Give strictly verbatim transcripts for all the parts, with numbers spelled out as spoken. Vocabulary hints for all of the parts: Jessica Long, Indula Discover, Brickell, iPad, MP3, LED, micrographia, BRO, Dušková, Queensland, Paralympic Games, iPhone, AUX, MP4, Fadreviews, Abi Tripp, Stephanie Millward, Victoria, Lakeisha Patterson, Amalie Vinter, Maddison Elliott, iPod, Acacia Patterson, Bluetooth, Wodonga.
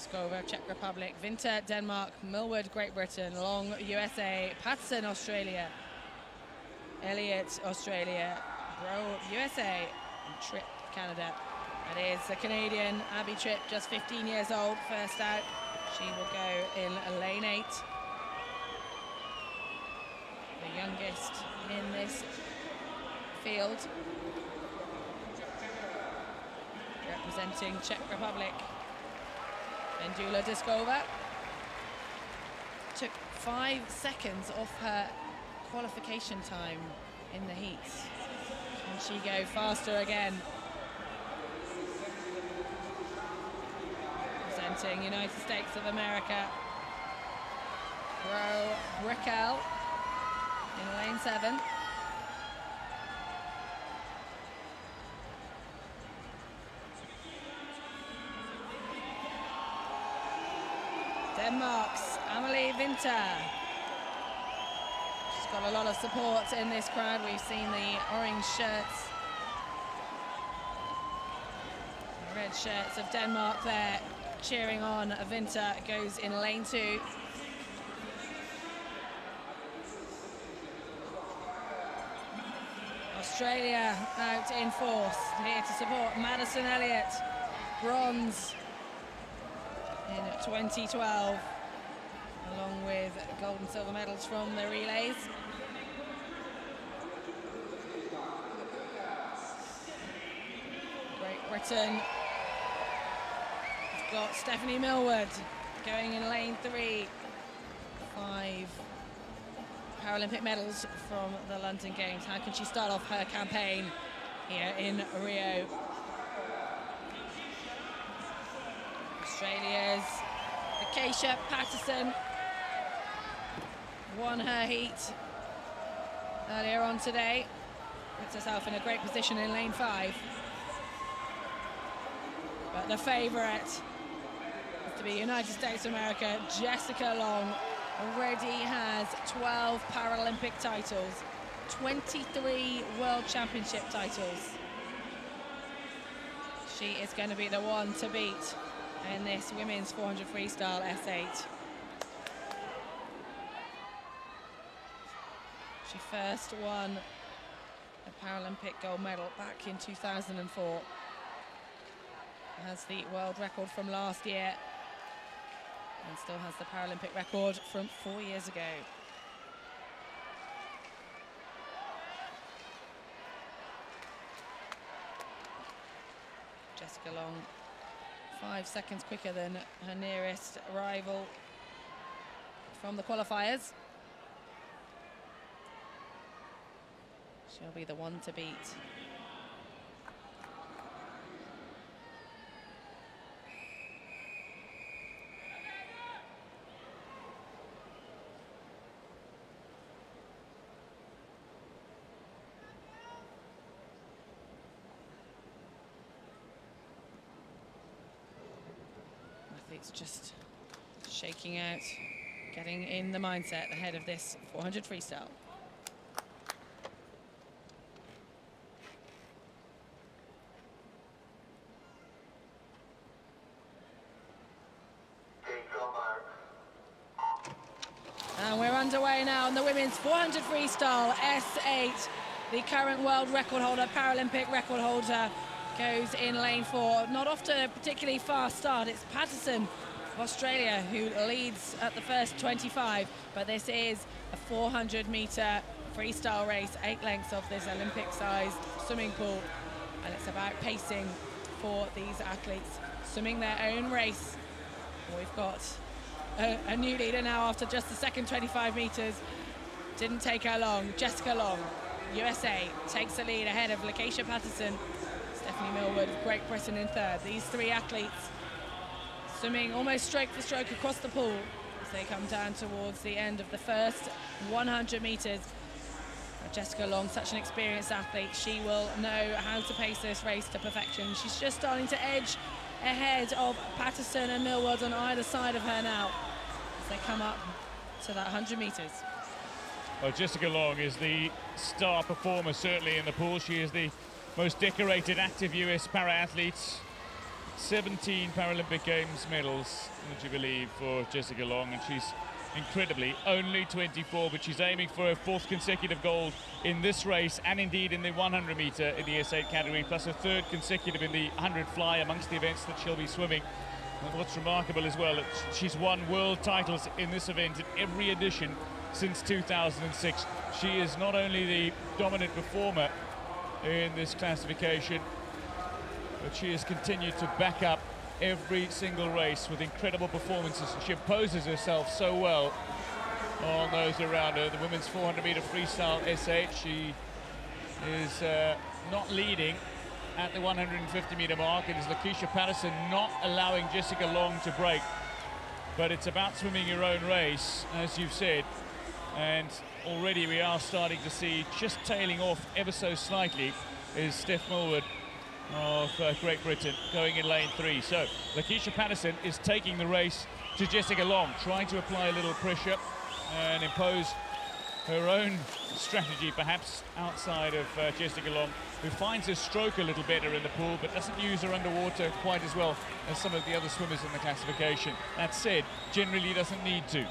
Dušková, Czech Republic, Vinter, Denmark, Millward, Great Britain, Long, U S A, Patterson, Australia, Elliott, Australia, B R O, U S A, and Tripp, Canada. That is the Canadian, Abi Tripp, just fifteen years old, first out. She will go in lane eight. The youngest in this field. Representing Czech Republic, Indula Discover took five seconds off her qualification time in the heat. Can she go faster again? Representing United States of America, Bro Brickell in lane seven. Denmark's Amalie Vinter. She's got a lot of support in this crowd. We've seen the orange shirts, the red shirts of Denmark there cheering on. Vinter goes in lane two. Australia out in force, here to support Maddison Elliott, bronze in twenty twelve, along with gold and silver medals from the relays. Great Britain, we've got Stephanie Millward going in lane three. Five Paralympic medals from the London Games. How can she start off her campaign here in Rio? Australia's Acacia Patterson won her heat earlier on today. Puts herself in a great position in lane five. But the favourite is to be United States of America. Jessica Long already has twelve Paralympic titles, twenty-three World Championship titles. She is going to be the one to beat in this women's four hundred freestyle S eight. She first won a Paralympic gold medal back in two thousand four. Has the world record from last year and still has the Paralympic record from four years ago. Jessica Long, five seconds quicker than her nearest rival from the qualifiers. She'll be the one to beat. It's just shaking out, getting in the mindset ahead of this four hundred freestyle. And we're underway now on the women's four hundred freestyle S eight. The current world record holder, Paralympic record holder, goes in lane four. Not off to a particularly fast start. It's Patterson of Australia who leads at the first twenty-five, but this is a four hundred meter freestyle race, eight lengths of this Olympic-sized swimming pool, and it's about pacing for these athletes swimming their own race. We've got a, a new leader now after just the second twenty-five meters. Didn't take her long. Jessica Long, U S A, takes the lead ahead of Lakeisha Patterson, Stephanie Millward, Great Britain in third. These three athletes swimming almost stroke for stroke across the pool as they come down towards the end of the first one hundred meters. Jessica Long, such an experienced athlete, she will know how to pace this race to perfection. She's just starting to edge ahead of Patterson and Millward on either side of her now as they come up to that one hundred meters. Well, Jessica Long is the star performer certainly in the pool. She is the most decorated active U S para-athlete seventeen Paralympic Games medals, would you believe, for Jessica Long, and she's incredibly only twenty-four, but she's aiming for her fourth consecutive gold in this race, and indeed in the one hundred meter in the S eight category, plus a third consecutive in the one hundred fly amongst the events that she'll be swimming. And what's remarkable as well, she's won world titles in this event in every edition since two thousand six. She is not only the dominant performer in this classification, but she has continued to back up every single race with incredible performances. She imposes herself so well on those around her. The women's four hundred meter freestyle S eight, she is uh, not leading at the one hundred fifty meter mark. It is Lakeisha Patterson not allowing Jessica Long to break. But it's about swimming your own race, as you've said. And already we are starting to see, just tailing off ever so slightly, is Steph Millward of uh, Great Britain going in lane three. So Lakeisha Patterson is taking the race to Jessica Long, trying to apply a little pressure and impose her own strategy, perhaps outside of uh, Jessica Long, who finds her stroke a little better in the pool, but doesn't use her underwater quite as well as some of the other swimmers in the classification. That said, generally doesn't need to.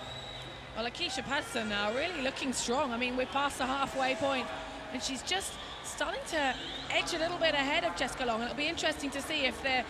Well, Lakeisha Patterson now really looking strong. I mean, we're past the halfway point, and she's just starting to edge a little bit ahead of Jessica Long. It'll be interesting to see if the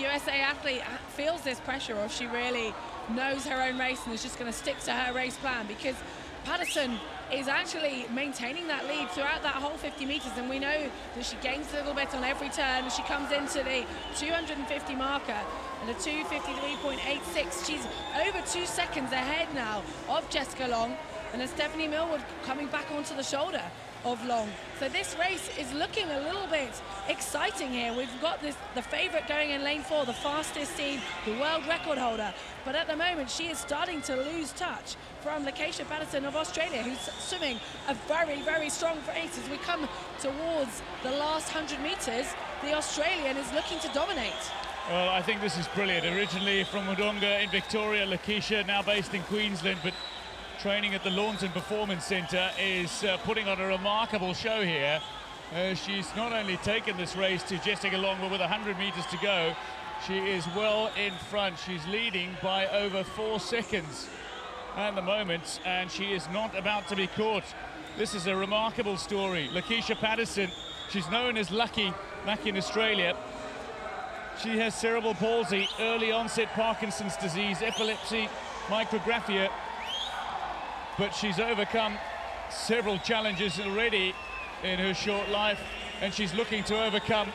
U S A athlete feels this pressure, or if she really knows her own race and is just going to stick to her race plan, because Patterson is actually maintaining that lead throughout that whole fifty meters, and we know that she gains a little bit on every turn. She comes into the two hundred fifty marker and a two fifty-three point eight six. She's over two seconds ahead now of Jessica Long, and there's Stephanie Millward coming back onto the shoulder of Long. So this race is looking a little bit exciting here. We've got this the favorite going in lane four, the fastest seed, the world record holder, but at the moment she is starting to lose touch from Lakeisha Patterson of Australia, who's swimming a very very strong race. As we come towards the last one hundred meters, the Australian is looking to dominate. Well, I think this is brilliant. Originally from Wodonga in Victoria, Lakeisha, now based in Queensland, but training at the Lawns and Performance Centre, is uh, putting on a remarkable show here. Uh, she's not only taken this race to Jessica Long, but with one hundred metres to go, she is well in front. She's leading by over four seconds at the moment, and she is not about to be caught. This is a remarkable story. Lakeisha Patterson, she's known as Lucky back in Australia. She has cerebral palsy, early onset Parkinson's disease, epilepsy, micrographia, but she's overcome several challenges already in her short life, and she's looking to overcome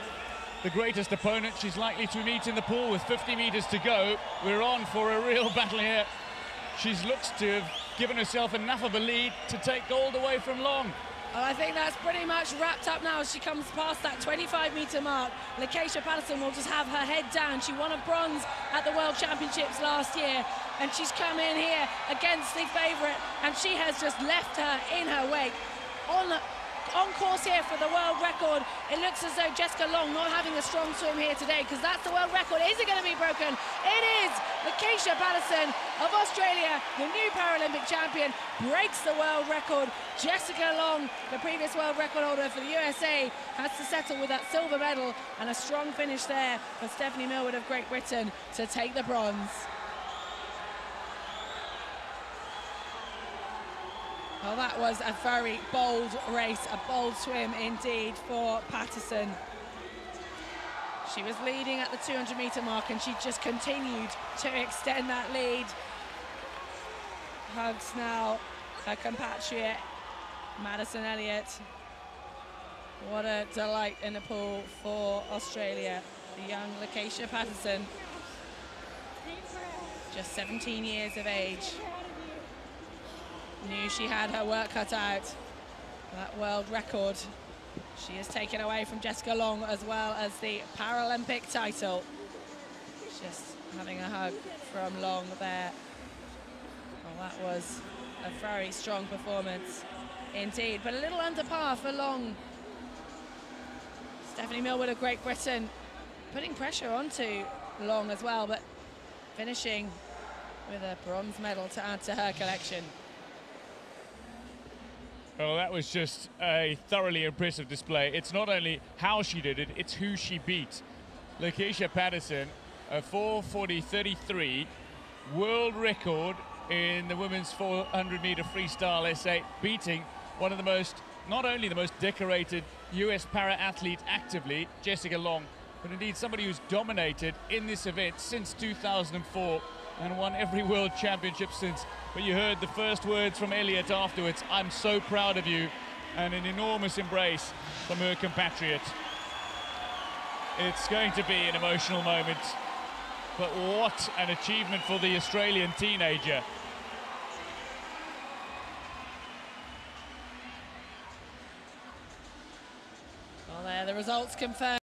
the greatest opponent she's likely to meet in the pool with fifty meters to go. We're on for a real battle here. She looks to have given herself enough of a lead to take gold away from Long. Well, I think that's pretty much wrapped up now. As she comes past that twenty-five meter mark, Lakeisha Patterson will just have her head down. She won a bronze at the World Championships last year, and she's come in here against the favorite, and she has just left her in her wake. On, on course here for the world record. It looks as though Jessica Long not having a strong swim here today, because that's the world record. Is it going to be broken? It is! Lakeisha Patterson of Australia, the new Paralympic champion, breaks the world record. Jessica Long, the previous world record holder for the U S A, has to settle with that silver medal, and a strong finish there for Stephanie Millward of Great Britain to take the bronze. Well, that was a very bold race, a bold swim indeed for Patterson. She was leading at the two hundred meter mark, and she just continued to extend that lead. Hugs now her compatriot, Maddison Elliott. What a delight in the pool for Australia, the young Lakeisha Patterson. Just seventeen years of age. Knew she had her work cut out. That world record she has taken away from Jessica Long, as well as the Paralympic title. Just having a hug from Long there. Well, that was a very strong performance indeed, but a little under par for Long. Stephanie Millward of Great Britain putting pressure onto Long as well, but finishing with a bronze medal to add to her collection. Well, that was just a thoroughly impressive display. It's not only how she did it, it's who she beat. Lakeisha Patterson, a four forty thirty-three world record in the women's four hundred meter freestyle essay, beating one of the most, not only the most decorated U S para-athlete actively, Jessica Long, but indeed somebody who's dominated in this event since two thousand four and won every world championship since. But you heard the first words from Elliott afterwards, "I'm so proud of you," and an enormous embrace from her compatriot. It's going to be an emotional moment, but what an achievement for the Australian teenager. Well, there, the results confirmed.